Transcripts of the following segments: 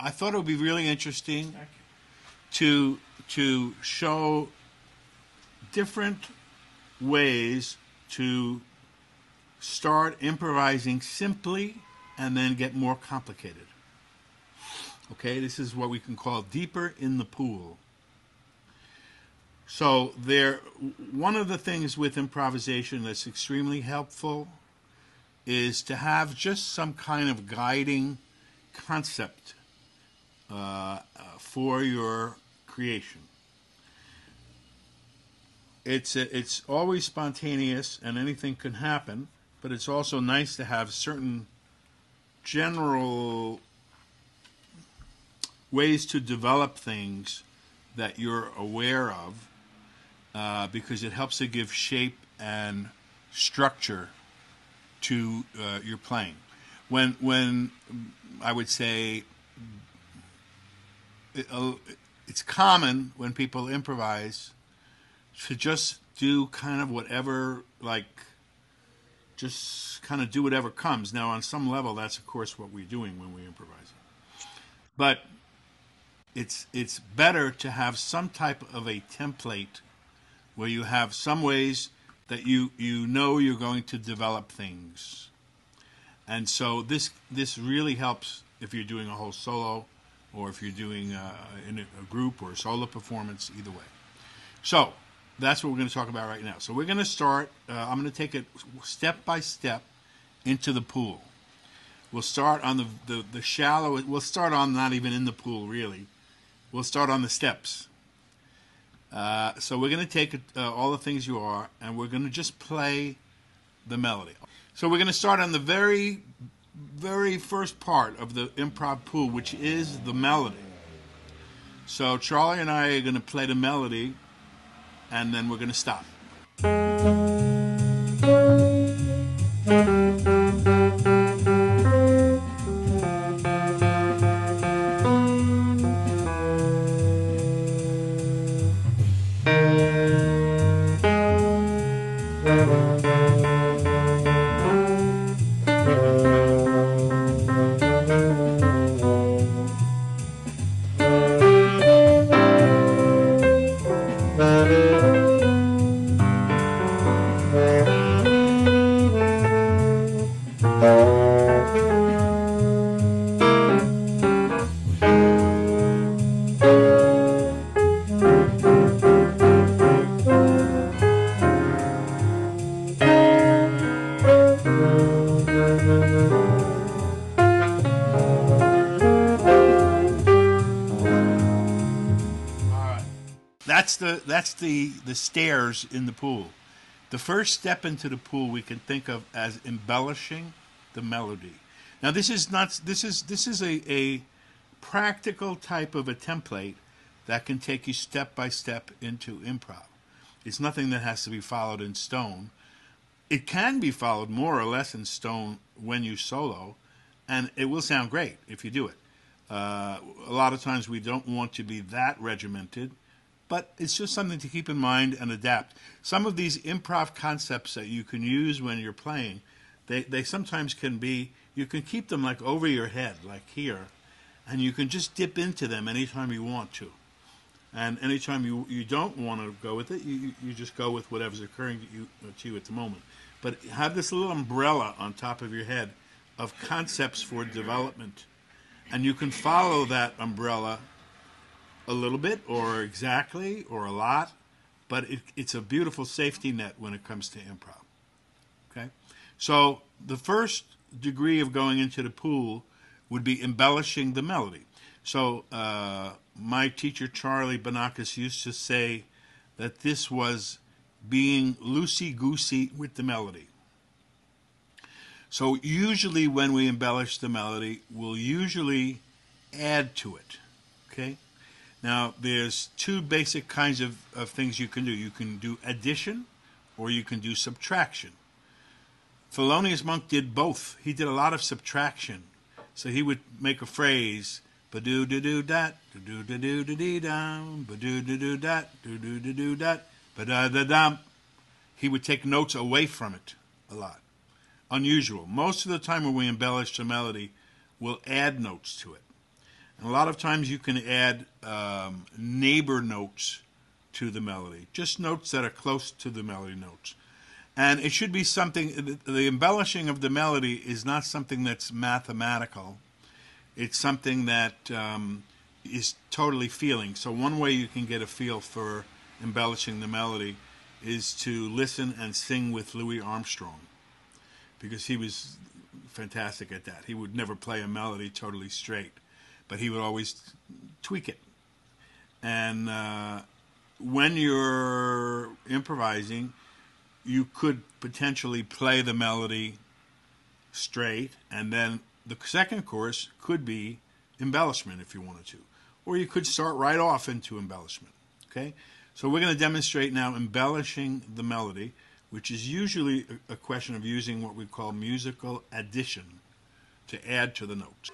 I thought it would be really interesting to show different ways to start improvising simply and then get more complicated. Okay, this is what we can call deeper in the pool. So one of the things with improvisation that's extremely helpful is to have just some kind of guiding concept for your creation. It's always spontaneous and anything can happen, but it's also nice to have certain general ways to develop things that you're aware of, because it helps to give shape and structure to your playing. When I would say it's common when people improvise to just do kind of whatever, like just kind of do whatever comes. Now, on some level, that's of course what we're doing when we improvise, but it's better to have some type of a template where you have some ways that you know you're going to develop things. And so this really helps if you're doing a whole solo or if you're doing in a group or a solo performance, either way. So that's what we're going to talk about right now. So we're going to start, I'm going to take it step by step into the pool. We'll start on the shallow, we'll start on not even in the pool really. We'll start on the steps. So we're going to take all the things you are, and we're going to just play the melody. So we're going to start on the very, very first part of the improv pool, which is the melody. So Charlie and I are going to play the melody, and then we're going to stop. That's the stairs in the pool. The first step into the pool we can think of as embellishing the melody. Now this is a practical type of a template that can take you step by step into improv. It's nothing that has to be followed in stone. It can be followed more or less in stone when you solo, and it will sound great if you do it. A lot of times we don't want to be that regimented, but it's just something to keep in mind and adapt. Some of these improv concepts that you can use when you're playing, they sometimes can be, you can keep them like over your head, like here, and you can just dip into them anytime you want to. And anytime you don't want to go with it, you just go with whatever's occurring to you at the moment. But have this little umbrella on top of your head of concepts for development. And you can follow that umbrella a little bit, or exactly, or a lot, but it's a beautiful safety net when it comes to improv. Okay, so the first degree of going into the pool would be embellishing the melody. So my teacher Charlie Banacos used to say that this was being loosey-goosey with the melody. So usually when we embellish the melody, we'll usually add to it. Okay. Now, there's two basic kinds of things you can do. You can do addition, or you can do subtraction. Thelonious Monk did both. He did a lot of subtraction. So he would make a phrase, ba-do-do-do-dat, do-do-do-do-do-dee-dum, ba-do-do-do-dat, do-do-do-do-dat, ba-da-da-dum. He would take notes away from it a lot. Unusual. Most of the time when we embellish a melody, we'll add notes to it. And a lot of times you can add neighbor notes to the melody, just notes that are close to the melody notes. And it should be something, the embellishing of the melody is not something that's mathematical. It's something that is totally feeling. So one way you can get a feel for embellishing the melody is to listen and sing with Louis Armstrong, because he was fantastic at that. He would never play a melody totally straight, but he would always tweak it. And when you're improvising, you could potentially play the melody straight, and then the second chorus could be embellishment if you wanted to. Or you could start right off into embellishment. Okay? So we're going to demonstrate now embellishing the melody, which is usually a question of using what we call musical addition to add to the notes.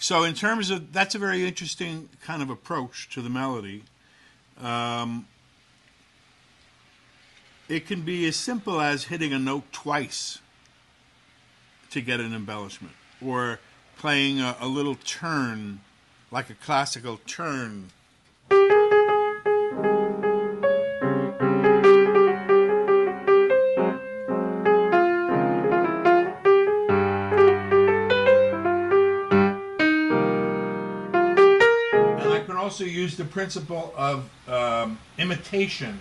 So in terms of, that's a very interesting kind of approach to the melody. It can be as simple as hitting a note twice to get an embellishment, or playing a little turn, like a classical turn. Also use the principle of imitation.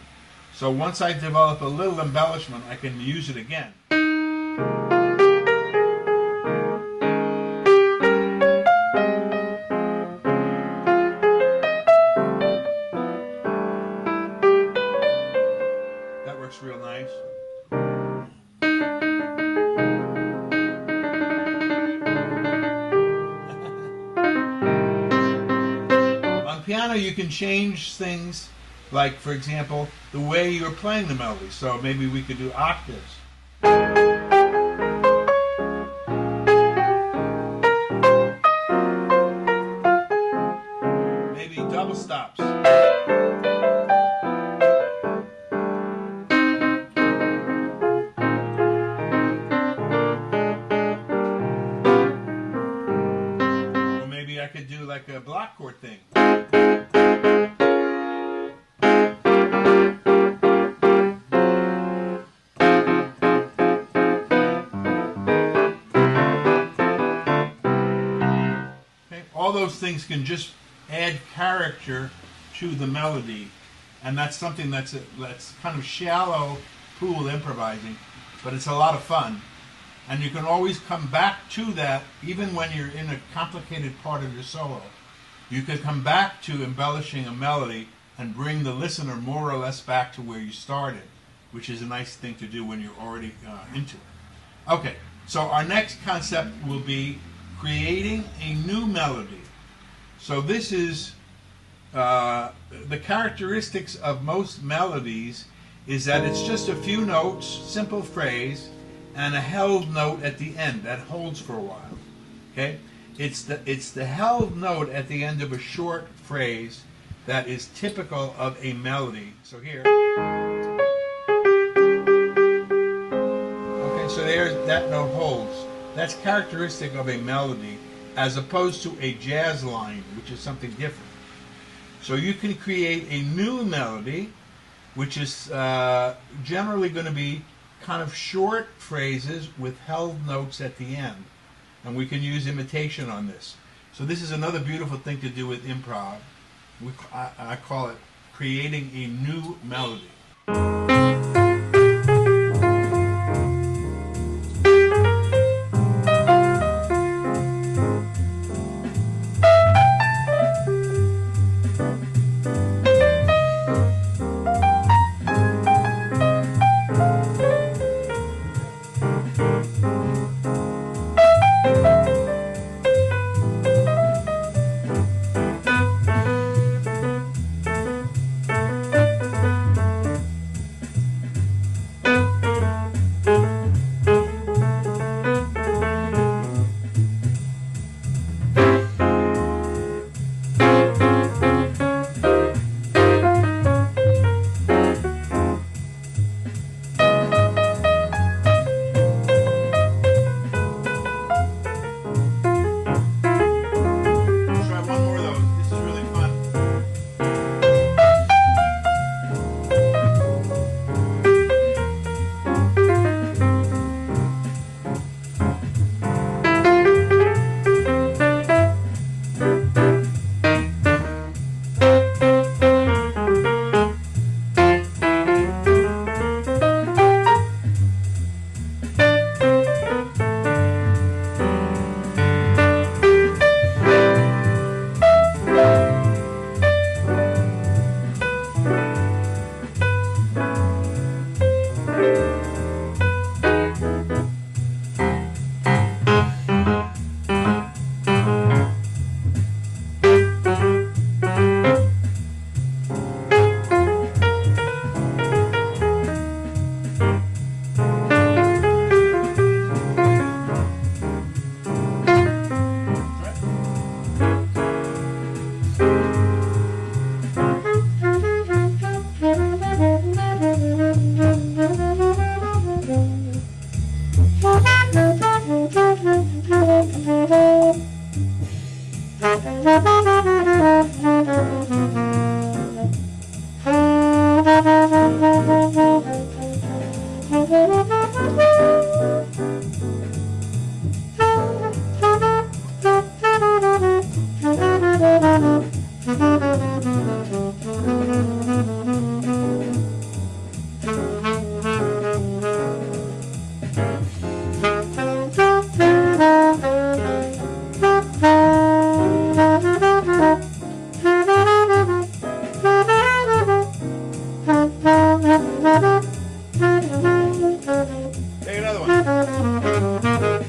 So once I develop a little embellishment, I can use it again. That works real nice. Piano, you can change things, like, for example, the way you're playing the melody. So maybe we could do octaves. Maybe double stops. Or maybe I could do like a block chord thing. Things can just add character to the melody, and that's something that's kind of shallow pool improvising, but it's a lot of fun, and you can always come back to that. Even when you're in a complicated part of your solo, you can come back to embellishing a melody and bring the listener more or less back to where you started, which is a nice thing to do when you're already into it. Okay, so our next concept will be creating a new melody. So this is, the characteristics of most melodies is that it's just a few notes, simple phrase, and a held note at the end that holds for a while. Okay? It's the held note at the end of a short phrase that is typical of a melody. So here. Okay, so there, that note holds. That's characteristic of a melody, as opposed to a jazz line, which is something different. So you can create a new melody, which is generally going to be kind of short phrases with held notes at the end. And we can use imitation on this. So this is another beautiful thing to do with improv. I call it creating a new melody. Take another one. Good.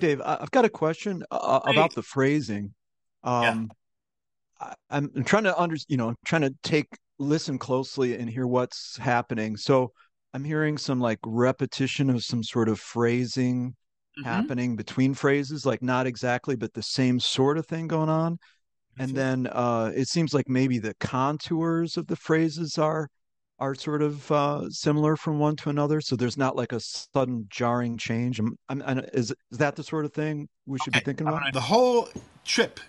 Dave, I've got a question about the phrasing. I'm trying to listen closely and hear what's happening. So I'm hearing some like repetition of some sort of phrasing happening between phrases, like not exactly, but the same sort of thing going on. And then it seems like maybe the contours of the phrases are sort of similar from one to another, so there's not like a sudden jarring change. Is that the sort of thing we should be thinking about? The whole trip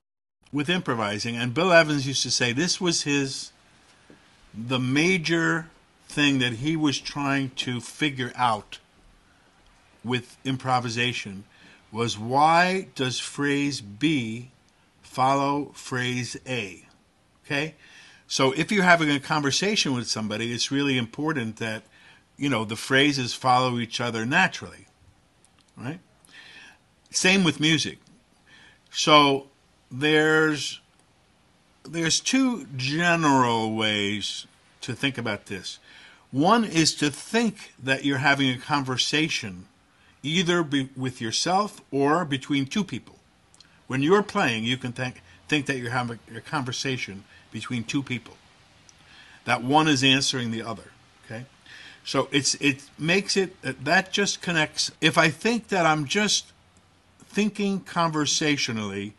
with improvising, and Bill Evans used to say this was the major thing that he was trying to figure out with improvisation, was why does phrase B follow phrase A? Okay? So if you're having a conversation with somebody, it's really important that, the phrases follow each other naturally, right? Same with music. So there's two general ways to think about this. One is to think that you're having a conversation either with yourself or between two people. When you're playing, you can think that you're having a conversation between two people, that one is answering the other. Okay, so that just connects. If I think that I'm just thinking conversationally,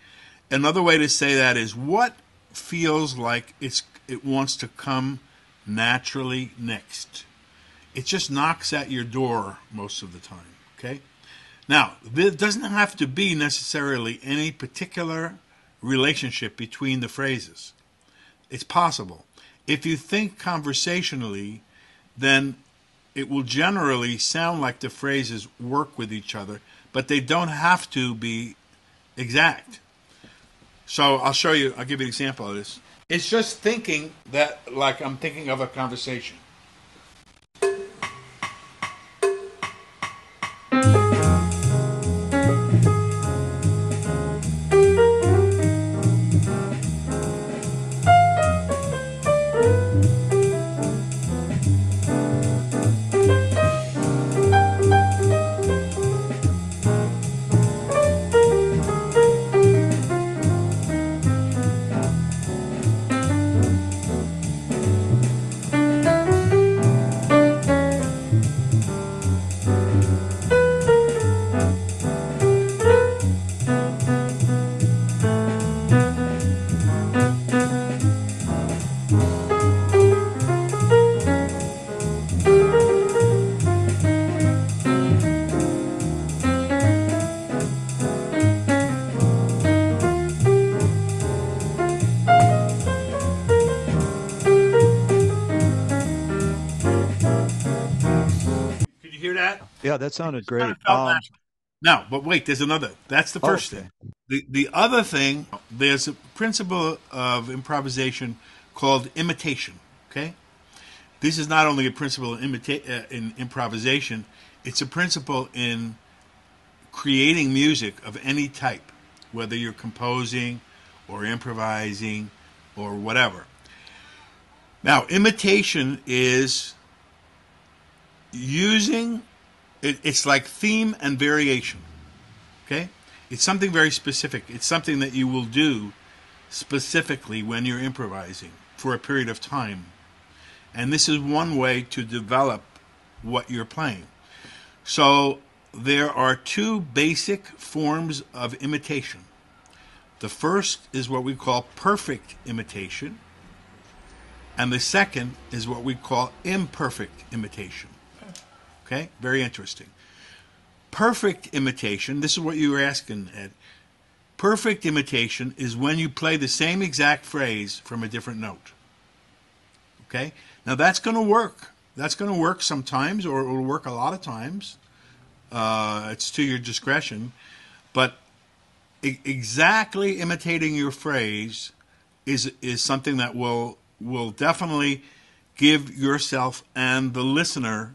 another way to say that is what feels like it wants to come naturally next. It just knocks at your door most of the time. Okay, now there doesn't have to be necessarily any particular relationship between the phrases. It's possible. If you think conversationally, then it will generally sound like the phrases work with each other, but they don't have to be exact. So I'll give you an example of this. It's just thinking that, like I'm thinking of a conversation. Yeah, that sounded great. No, but wait, there's another. That's the first thing. The other thing, there's a principle of improvisation called imitation, okay? This is not only a principle in improvisation, it's a principle in creating music of any type, whether you're composing or improvising or whatever. Now, imitation is using... It's like theme and variation, okay? It's something very specific. It's something that you will do specifically when you're improvising for a period of time. And this is one way to develop what you're playing. So there are two basic forms of imitation. The first is what we call perfect imitation, and the second is what we call imperfect imitation. Okay? Very interesting. Perfect imitation, this is what you were asking, Ed. Perfect imitation is when you play the same exact phrase from a different note. Okay? Now that's going to work. That's going to work sometimes, or it'll work a lot of times. It's to your discretion. But exactly imitating your phrase is something that will definitely give yourself and the listener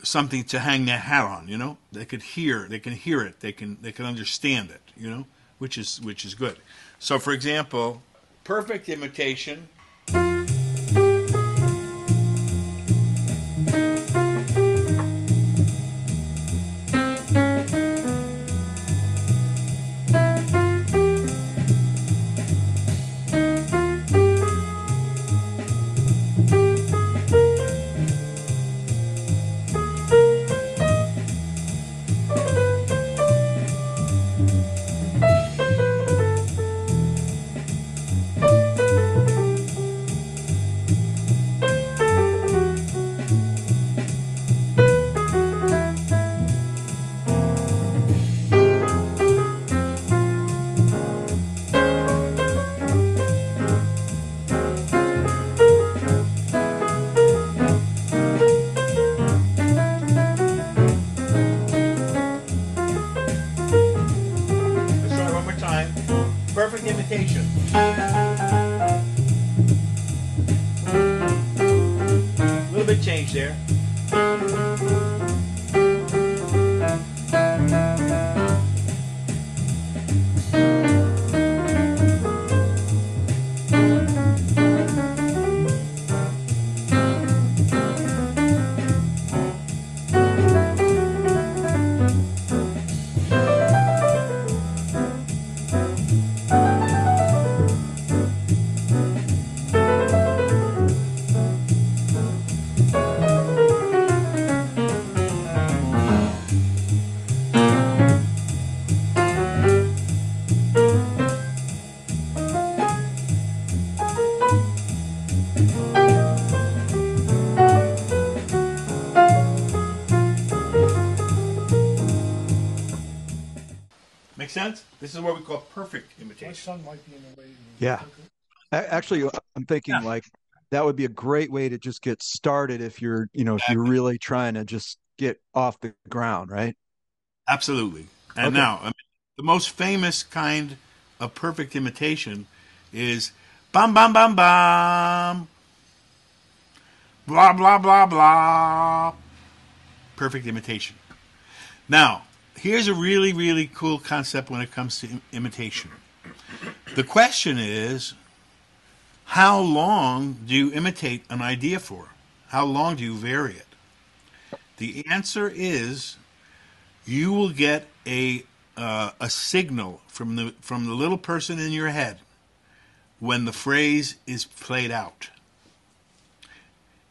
something to hang their hat on, you know? They can hear it, they can understand it, you know, which is good. So for example, perfect imitation there. Sense? This is what we call perfect imitation. My son might be in the way. Yeah. Actually, I'm thinking like that would be a great way to just get started if you're, you know, if you're really trying to just get off the ground, right? Absolutely. And okay. Now, I mean, the most famous kind of perfect imitation is bam, bam, bam, bam, blah, blah, blah, blah. Perfect imitation. Now, here's a really, really cool concept when it comes to imitation. The question is, how long do you imitate an idea for? How long do you vary it? The answer is, you will get a signal from the little person in your head when the phrase is played out.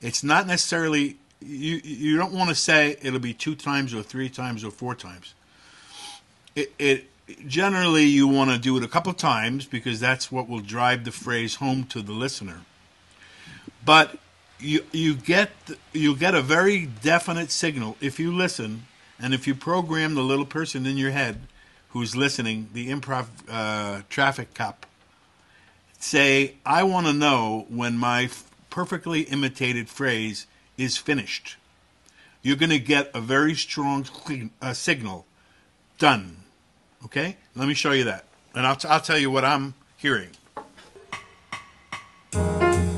It's not necessarily, you don't want to say it'll be 2 times or 3 times or 4 times. It generally, you want to do it a couple of times because that's what will drive the phrase home to the listener. But you get a very definite signal if you listen, and if you program the little person in your head who's listening, the improv traffic cop, say, I want to know when my perfectly imitated phrase is finished. You're going to get a very strong signal. Done. Okay? Let me show you that. And I'll tell you what I'm hearing. A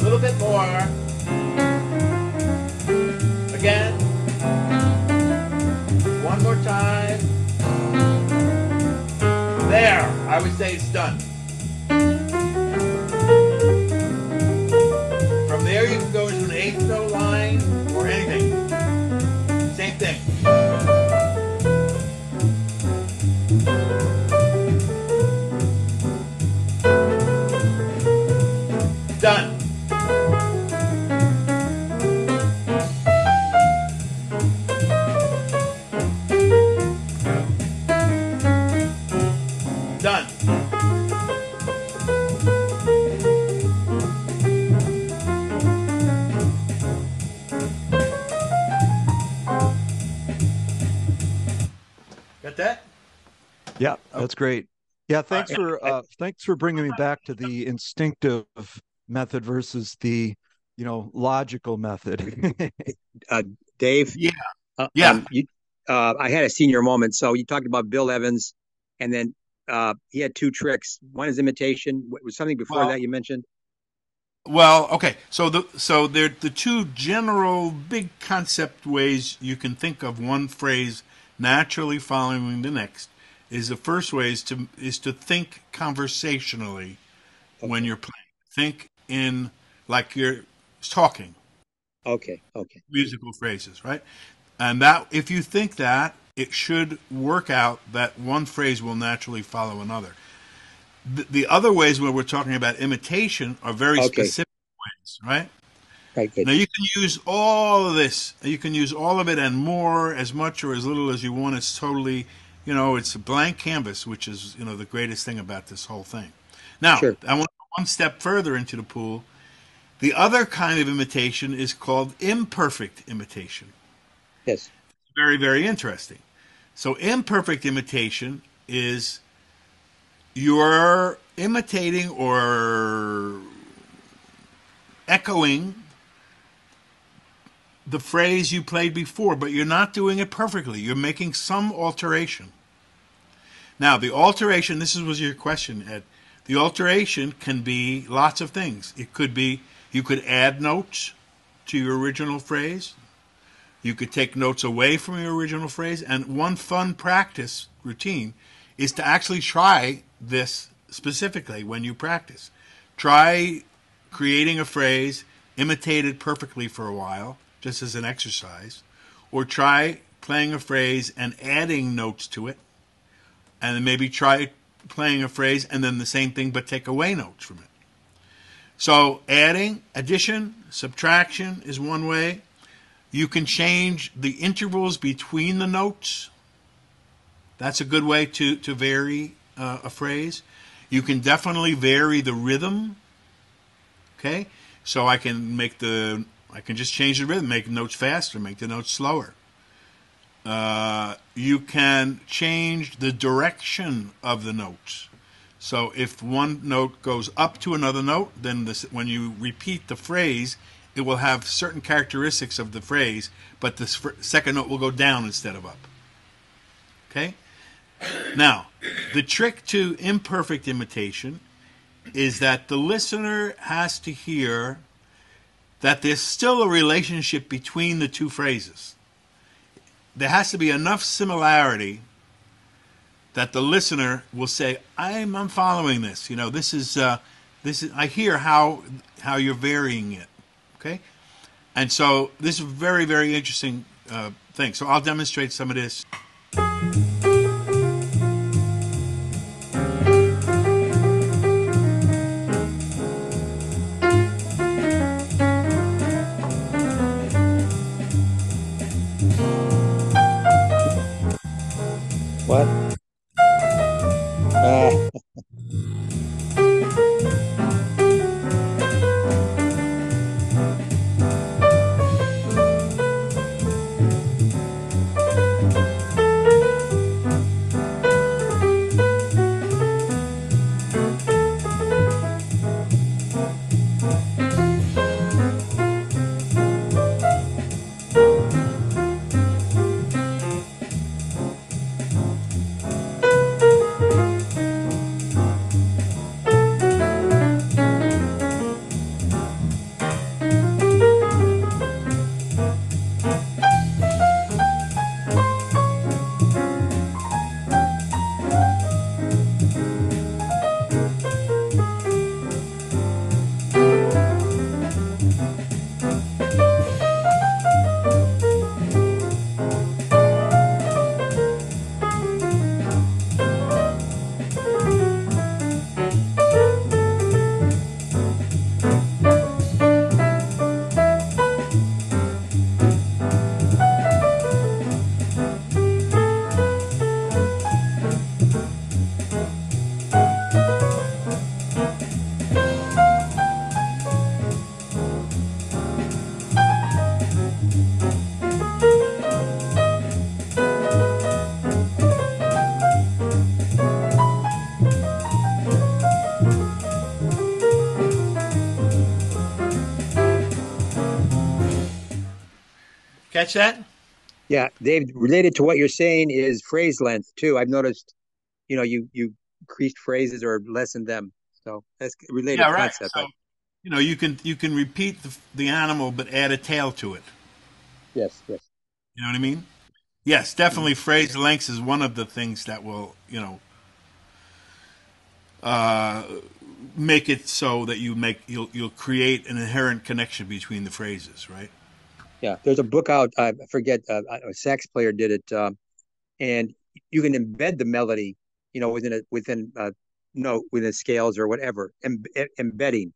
little bit more. Again. One more time. There. I would say it's done. From there you can go into an 8th note line or anything. Same thing. Done. that? Yeah, that's great. Yeah, thanks for bringing me back to the instinctive method versus the, you know, logical method. Dave? Yeah. I had a senior moment. So you talked about Bill Evans, and then he had two tricks. One is imitation. Was something before that you mentioned? Well, okay. So they're the two general big concept ways you can think of one phrase naturally following the next. Is the first way is to think conversationally when you're playing. Think in like you're talking. Okay. Musical phrases, right? And that if you think that, it should work out that one phrase will naturally follow another. The other ways where we're talking about imitation are very specific ways, right? Now you can use all of this. You can use all of it and more, as much or as little as you want. It's totally, it's a blank canvas, which is, the greatest thing about this whole thing. Now, I want to go one step further into the pool. The other kind of imitation is called imperfect imitation. Yes. Very, very interesting. So imperfect imitation is you're imitating or echoing the phrase you played before, but you're not doing it perfectly. You're making some alteration. Now, the alteration, this was your question, Ed. The alteration can be lots of things. It could be you could add notes to your original phrase. You could take notes away from your original phrase. And one fun practice routine is to actually try this specifically when you practice. Try creating a phrase imitated perfectly for a while, just as an exercise, or try playing a phrase and adding notes to it, and then maybe try playing a phrase and then the same thing but take away notes from it. So adding, addition, subtraction is one way. You can change the intervals between the notes. That's a good way to vary a phrase. You can definitely vary the rhythm. Okay? So I can just change the rhythm, make notes faster, make the notes slower. You can change the direction of the notes. So if one note goes up to another note, then when you repeat the phrase, it will have certain characteristics of the phrase, but the second note will go down instead of up. Okay? Now, the trick to imperfect imitation is that the listener has to hear that there's still a relationship between the two phrases. There has to be enough similarity that the listener will say, I'm following this. This is I hear how you're varying it. Okay, and so this is a very, very interesting thing. So I'll demonstrate some of this. What? Catch that? Yeah, Dave, related to what you're saying is phrase length, too. I've noticed, you know, you increased phrases or lessened them. So that's related concept. So, you know, you can repeat the animal but add a tail to it. Yes, yes. You know what I mean? Yes, definitely phrase lengths is one of the things that will, you know, make it so that you'll create an inherent connection between the phrases, right? Yeah, there's a book out, I forget, a sax player did it, and you can embed the melody, you know, within note, within scales or whatever, embedding.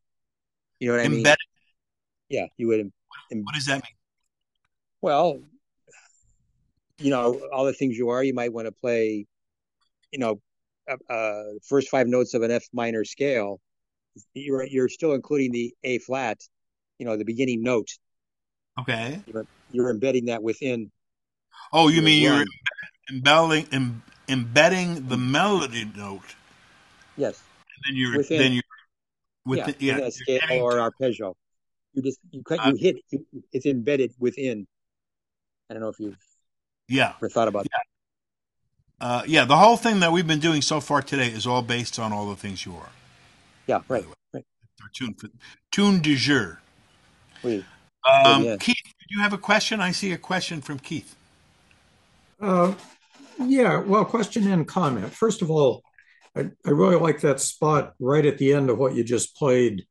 You know what I mean? Yeah, you would. What does that mean? Well, you know, all the things you are, you might want to play, you know, first five notes of an F minor scale. You're still including the A flat, you know, the beginning note. Okay. You're embedding that within. Oh, you mean you're embedding the melody note. Yes. And then you're within a scale or arpeggio. It's embedded within. I don't know if you've ever thought about that. Yeah, the whole thing that we've been doing so far today is all based on all the things you are. Yeah, right. Tune du jour. Oui. Keith, do you have a question? I see a question from Keith. Well, question and comment. First of all, I really like that spot right at the end of what you just played,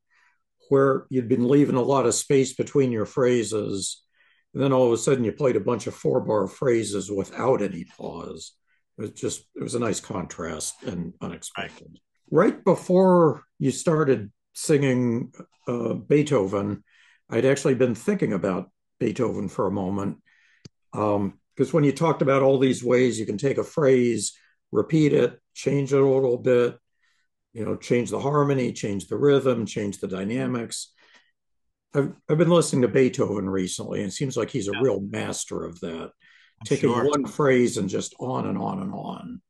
where you'd been leaving a lot of space between your phrases, and then all of a sudden you played a bunch of 4-bar phrases without any pause. It was a nice contrast and unexpected. Right before you started singing Beethoven, I'd actually been thinking about Beethoven for a moment, because when you talked about all these ways you can take a phrase, repeat it, change it a little bit, you know, change the harmony, change the rhythm, change the dynamics. I've been listening to Beethoven recently, and it seems like he's a real master of that, taking one phrase and just on and on and on.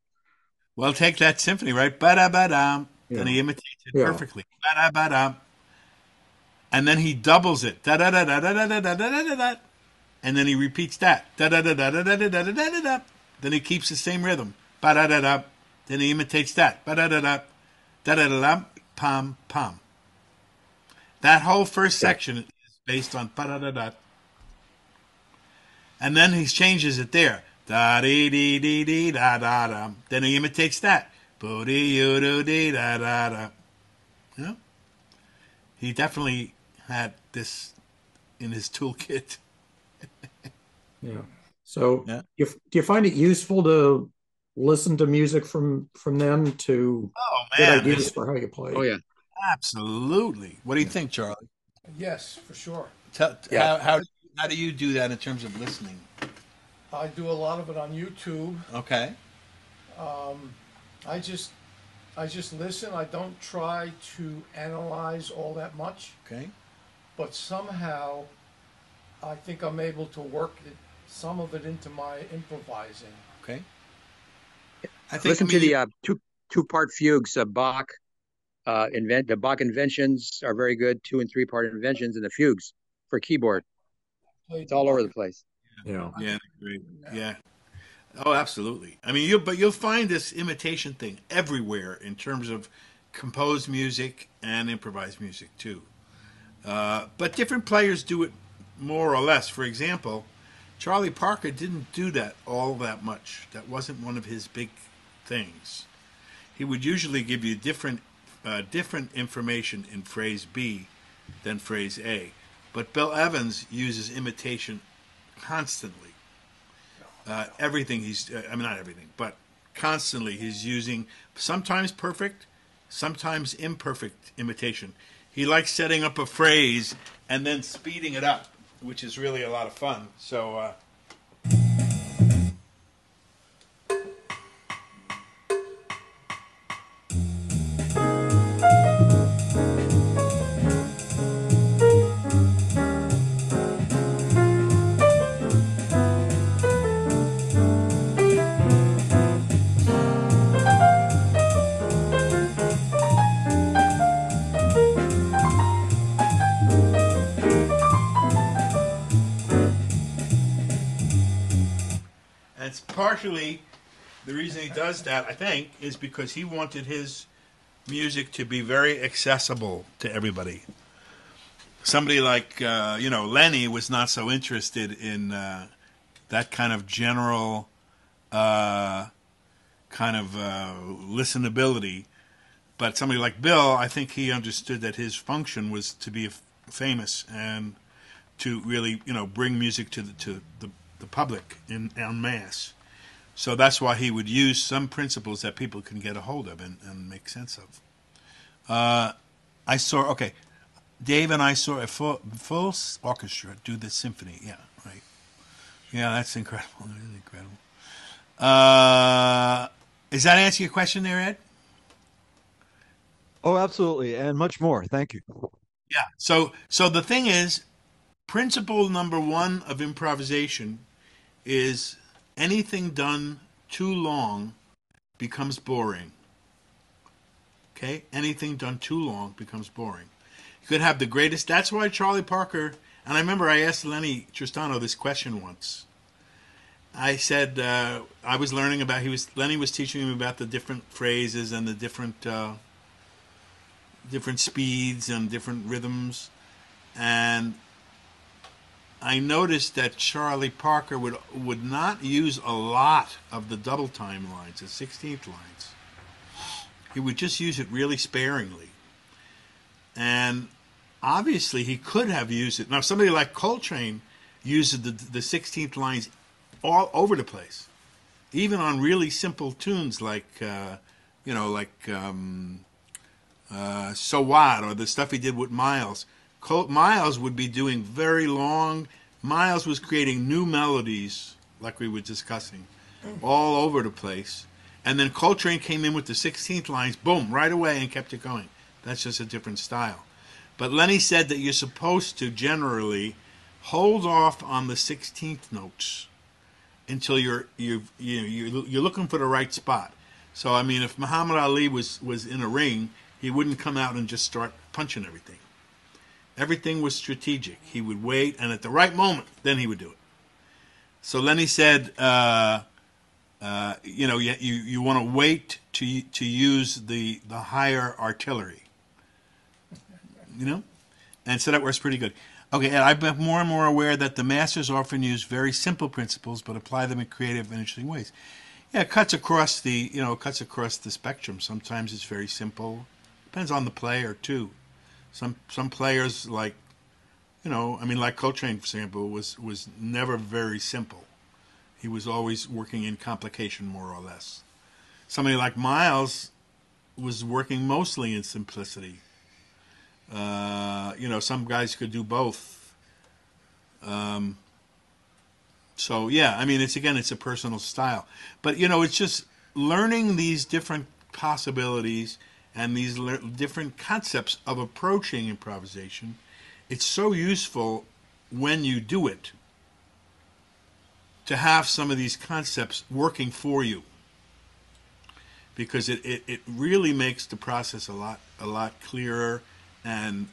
Well, take that symphony, right? Ba-da-ba-dam. Yeah. And he imitates it perfectly. Ba-da-ba-dam. And then he doubles it, da da da da da da da da da da, and then he repeats that, da da da da da da da da da da. Then he keeps the same rhythm, ba da da da. Then he imitates that, ba da da da da da da pam pam. That whole first section is based on ba da da da. And then he changes it there, da dee dee dee dee da da da. Then he imitates that, bo dee you do dee da da da. You know, he definitely had this in his toolkit. So do you find it useful to listen to music from them to get ideas for how you play? Oh, yeah. Absolutely. What do you think, Charlie? Yes, for sure. How do you do that in terms of listening? I do a lot of it on YouTube. Okay. I just listen. I don't try to analyze all that much. Okay. But somehow, I think I'm able to work some of it into my improvising. Okay. Listen to the two-part fugues of Bach. The Bach inventions are very good. 2- and 3-part inventions and the fugues for keyboard. It's all over the place. Yeah. Great. Yeah. Oh, absolutely. I mean, you'll find this imitation thing everywhere in terms of composed music and improvised music too. But different players do it more or less. For example, Charlie Parker didn't do that all that much. That wasn't one of his big things. He would usually give you different information in phrase B than phrase A. But Bill Evans uses imitation constantly. Everything constantly he's using sometimes perfect, sometimes imperfect imitation. He likes setting up a phrase and then speeding it up, which is really a lot of fun. So, it's partially the reason he does that, I think, is because he wanted his music to be very accessible to everybody. Somebody like, you know, Lenny was not so interested in that kind of general kind of listenability. But somebody like Bill, I think he understood that his function was to be famous and to really, you know, bring music to the public en masse. So that's why he would use some principles that people can get a hold of and make sense of. I saw, okay, Dave and I saw a full orchestra do the symphony. Yeah, right. Yeah, that's incredible. That is incredible. Does that answer your question there, Ed? Oh, absolutely, and much more. Thank you. Yeah, so the thing is, principle number one of improvisation is anything done too long becomes boring. Okay? Anything done too long becomes boring. You could have the greatest... That's why Charlie Parker... And I remember I asked Lenny Tristano this question once. I said... I was learning about... Lenny was teaching him about the different phrases and the different... different speeds and different rhythms, and I noticed that Charlie Parker would not use a lot of the double time lines, the 16th lines. He would just use it really sparingly, and obviously he could have used it. Now somebody like Coltrane used the 16th lines all over the place, even on really simple tunes like you know, like So What, or the stuff he did with Miles. Miles would be doing very long. Miles was creating new melodies, like we were discussing, all over the place. And then Coltrane came in with the 16th lines, boom, right away, and kept it going. That's just a different style. But Lenny said that you're supposed to generally hold off on the 16th notes until you're looking for the right spot. So I mean, if Muhammad Ali was in a ring, he wouldn't come out and just start punching everything. Everything was strategic. He would wait, and at the right moment, then he would do it. So Lenny said, you know, you want to wait to use the higher artillery. You know? And so that works pretty good. Okay, and I've been more and more aware that the masters often use very simple principles but apply them in creative and interesting ways. Yeah, it cuts across the, you know, it cuts across the spectrum. Sometimes it's very simple. Depends on the player too. Some players, like, you know, I mean, like Coltrane, for example, was never very simple. He was always working in complication, more or less. Somebody like Miles was working mostly in simplicity. You know, some guys could do both. So yeah, I mean, it's, again, it's a personal style, but, you know, it's just learning these different possibilities and these different concepts of approaching improvisation. It's so useful when you do it to have some of these concepts working for you, because it really makes the process a lot clearer, and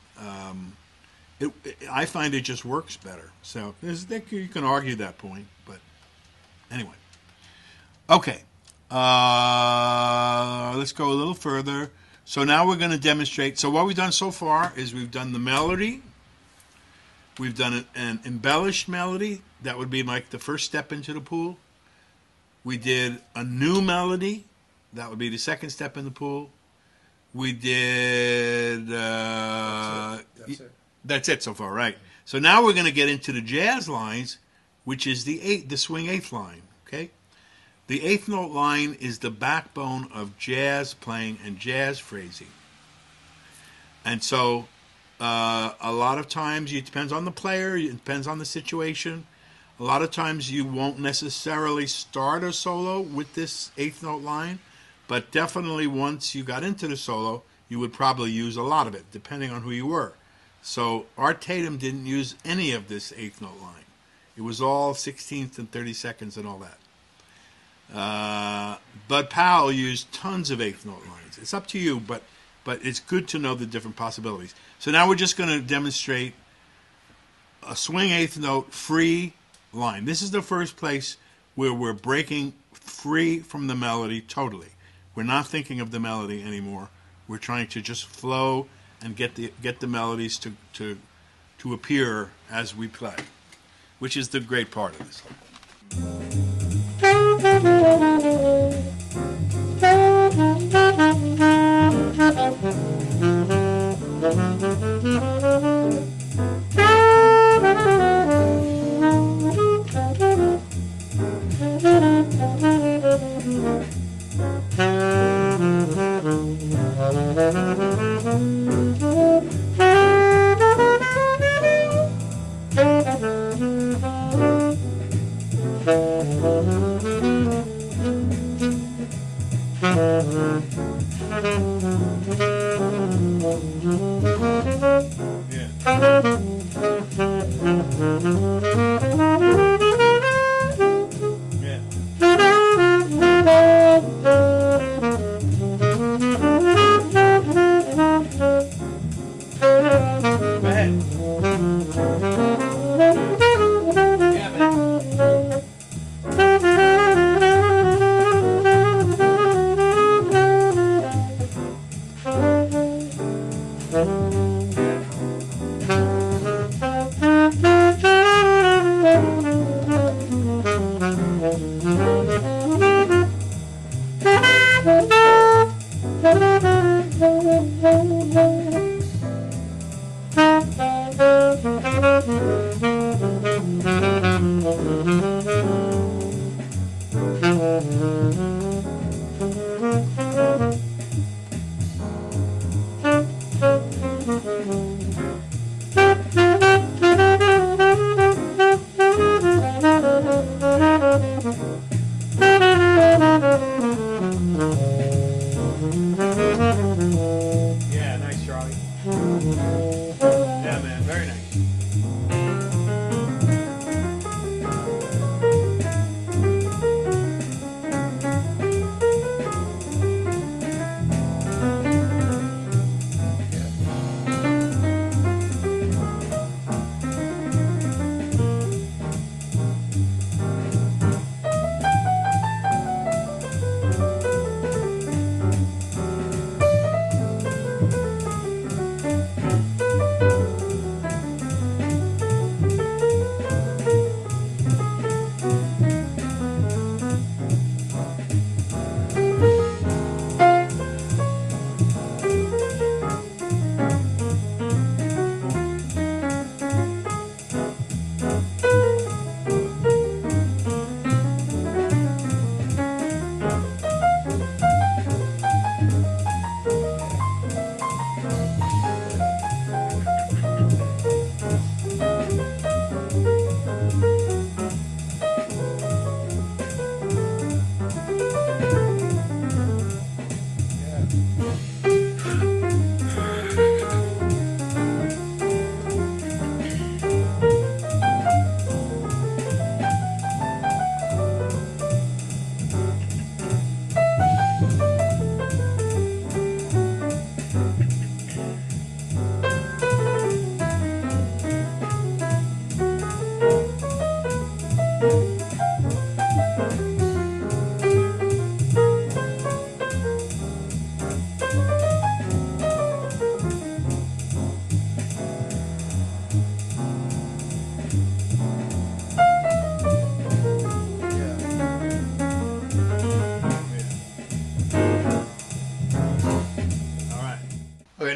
I find it just works better. So you can argue that point, but anyway. Okay, let's go a little further. So now we're going to demonstrate. So what we've done so far is we've done the melody. We've done an embellished melody. That would be like the first step into the pool. We did a new melody. That would be the second step in the pool. We did... That's it so far, right. So now we're going to get into the jazz lines, which is the swing eighth line, okay? The eighth note line is the backbone of jazz playing and jazz phrasing. And so a lot of times it depends on the player, it depends on the situation. A lot of times you won't necessarily start a solo with this eighth note line, but definitely once you got into the solo, you would probably use a lot of it, depending on who you were. So Art Tatum didn't use any of this eighth note line. It was all 16th and 32nds and all that. Bud Powell used tons of eighth note lines. It's up to you, but it's good to know the different possibilities. So now we're just going to demonstrate a swing eighth note free line. This is the first place where we're breaking free from the melody totally. We're not thinking of the melody anymore. We're trying to just flow and get the melodies to appear as we play, which is the great part of this.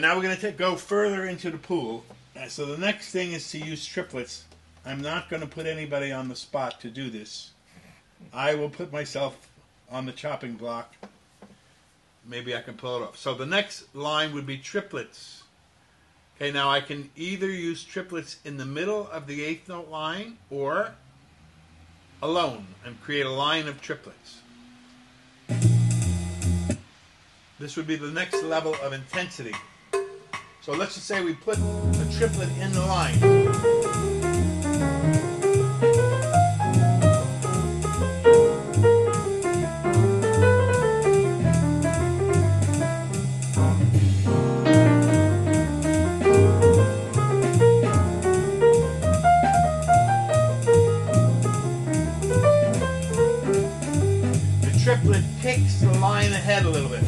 Now we're going to go further into the pool. So the next thing is to use triplets. I'm not going to put anybody on the spot to do this. I will put myself on the chopping block. Maybe I can pull it off. So the next line would be triplets. Okay, now I can either use triplets in the middle of the eighth note line or alone and create a line of triplets. This would be the next level of intensity. So let's just say we put a triplet in the line. legs to line the head a little bit.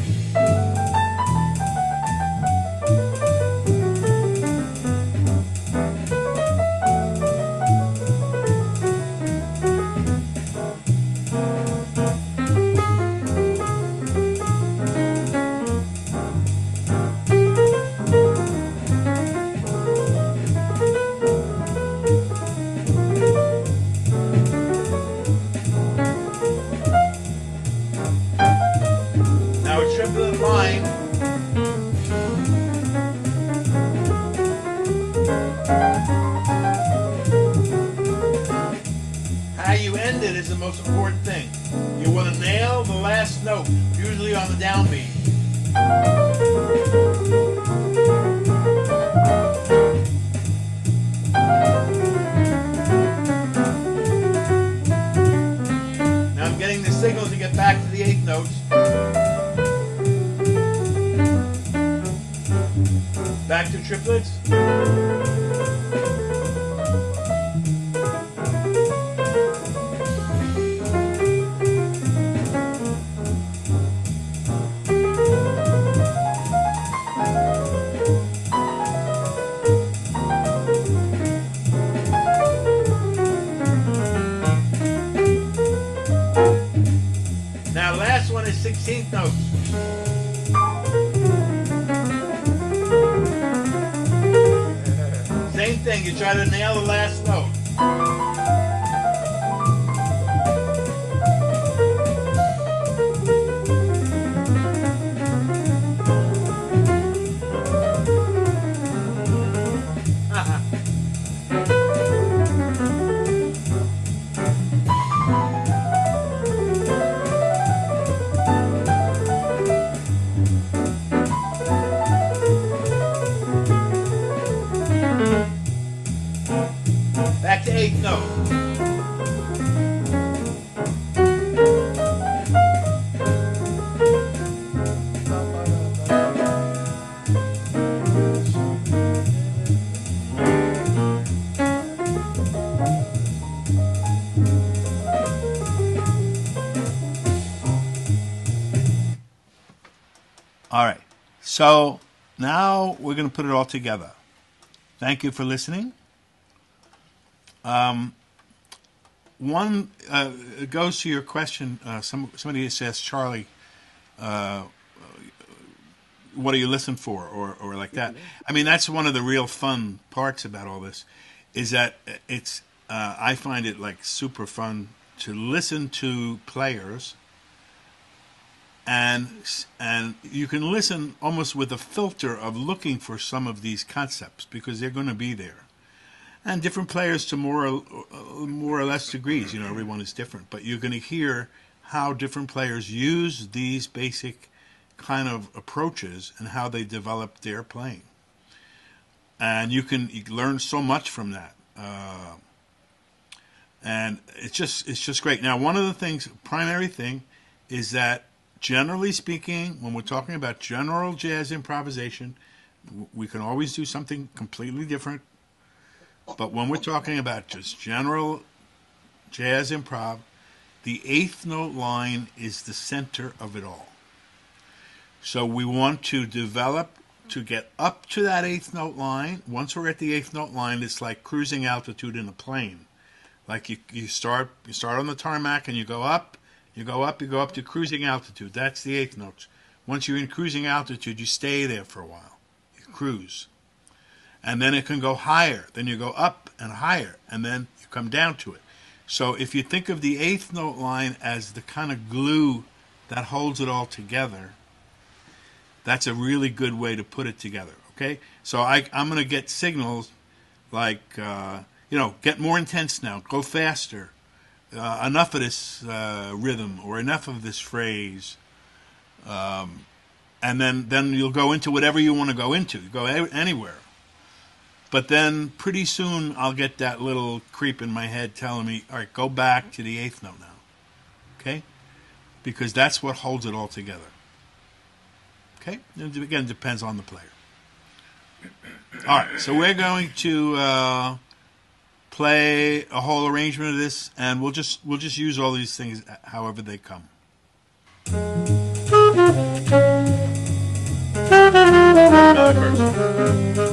So now we're going to put it all together. Thank you for listening. It goes to your question. Somebody says, Charlie, what do you listen for? Or like that. I mean, that's one of the real fun parts about all this, is that it's I find it like super fun to listen to players. And you can listen almost with a filter of looking for some of these concepts, because they're going to be there, and different players to more or less degrees. You know, everyone is different, but you're going to hear how different players use these basic kind of approaches and how they develop their playing, and you can learn so much from that. And it's just great. Now, one of the things, primary thing, is that, generally speaking, when we're talking about general jazz improvisation, we can always do something completely different. But when we're talking about just general jazz improv, the eighth note line is the center of it all. So we want to develop to get up to that eighth note line. Once we're at the eighth note line, it's like cruising altitude in a plane. Like you start on the tarmac and you go up. You go up to cruising altitude. That's the eighth notes. Once you're in cruising altitude, you stay there for a while. You cruise. And then it can go higher. Then you go up and higher. And then you come down to it. So if you think of the eighth note line as the kind of glue that holds it all together, that's a really good way to put it together. Okay? So I'm going to get signals like, get more intense now. Go faster. Enough of this rhythm, or enough of this phrase, and then you'll go into whatever you want to go into. You go anywhere, but then pretty soon I'll get that little creep in my head telling me, all right, go back to the eighth note now, okay? Because that's what holds it all together. Okay, and again, it depends on the player. All right, so we're going to play a whole arrangement of this, and we'll just use all these things however they come. number.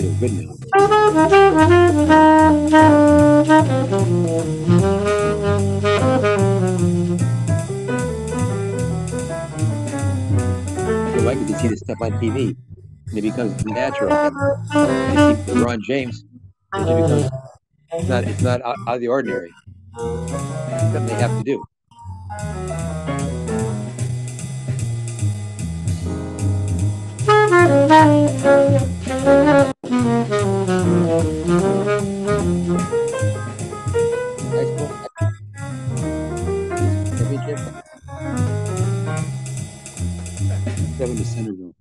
complicated video. I like it to see this stuff on TV. It becomes natural. And LeBron James, it becomes it's not out of the ordinary. It's something they have to do. Seven to center room.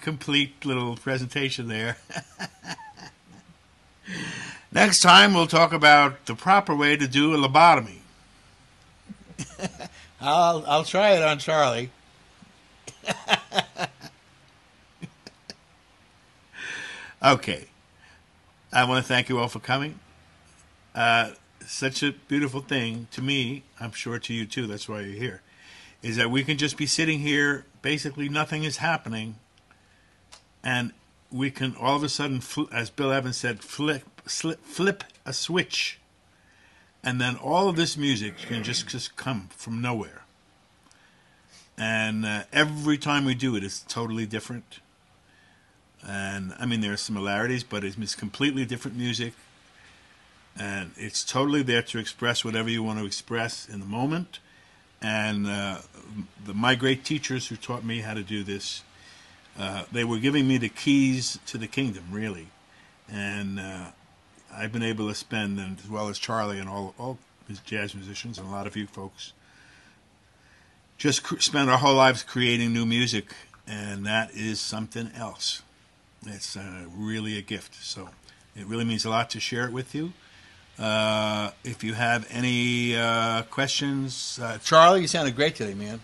Complete little presentation there. Next time we'll talk about the proper way to do a lobotomy. I'll try it on Charlie. Okay. I want to thank you all for coming. Such a beautiful thing to me, I'm sure to you too, that's why you're here, is that we can just be sitting here, basically nothing is happening, and we can all of a sudden, as Bill Evans said, flip a switch. And then all of this music can just come from nowhere. And every time we do it, it's totally different. And, I mean, there are similarities, but it's completely different music. And it's totally there to express whatever you want to express in the moment. And my great teachers who taught me how to do this, they were giving me the keys to the kingdom, really, and I've been able to spend, and as well as Charlie and all his jazz musicians and a lot of you folks, just spend our whole lives creating new music, and that is something else. It's really a gift, so it really means a lot to share it with you. If you have any questions, Charlie, you sounded great today, man.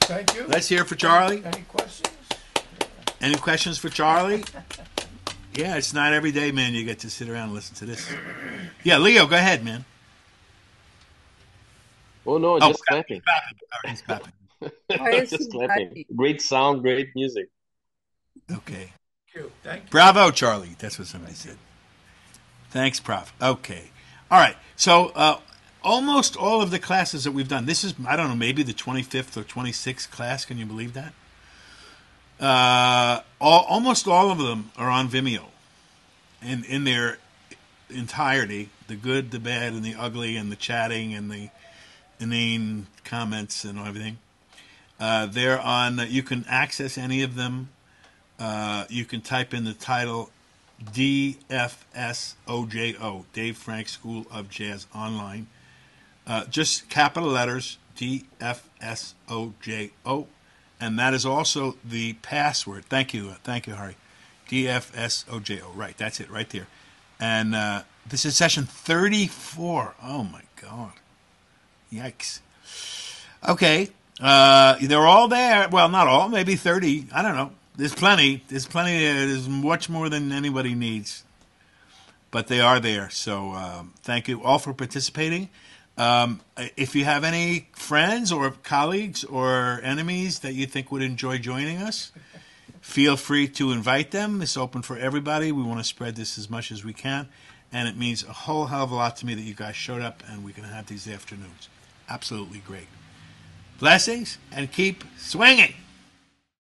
Thank you. Let's hear for Charlie. Any questions? Any questions for Charlie? Yeah, it's not every day, man, you get to sit around and listen to this. Yeah, Leo, go ahead, man. Oh, no, just clapping. He's clapping. Just clapping. Great sound, great music. Okay. Thank you. Thank you. Bravo, Charlie. That's what somebody said. Thanks, Prof. Okay. All right. So almost all of the classes that we've done, this is, I don't know, maybe the 25th or 26th class. Can you believe that? Almost all of them are on Vimeo, and in their entirety, the good, the bad, and the ugly, and the chatting, and the inane comments and everything. They're on, you can access any of them. You can type in the title DFSOJO, Dave Frank School of Jazz Online. Just capital letters, DFSOJO. And that is also the password. Thank you, Hari. DFSOJO, right, that's it, right there. And this is session 34. Oh, my God. Yikes. Okay. They're all there. Well, not all. Maybe 30. I don't know. There's plenty. There's plenty there. There's much more than anybody needs. But they are there. So thank you all for participating. If you have any friends or colleagues or enemies that you think would enjoy joining us, feel free to invite them. It's open for everybody. We want to spread this as much as we can. And it means a whole hell of a lot to me that you guys showed up and we can have these afternoons. Absolutely great. Blessings and keep swinging.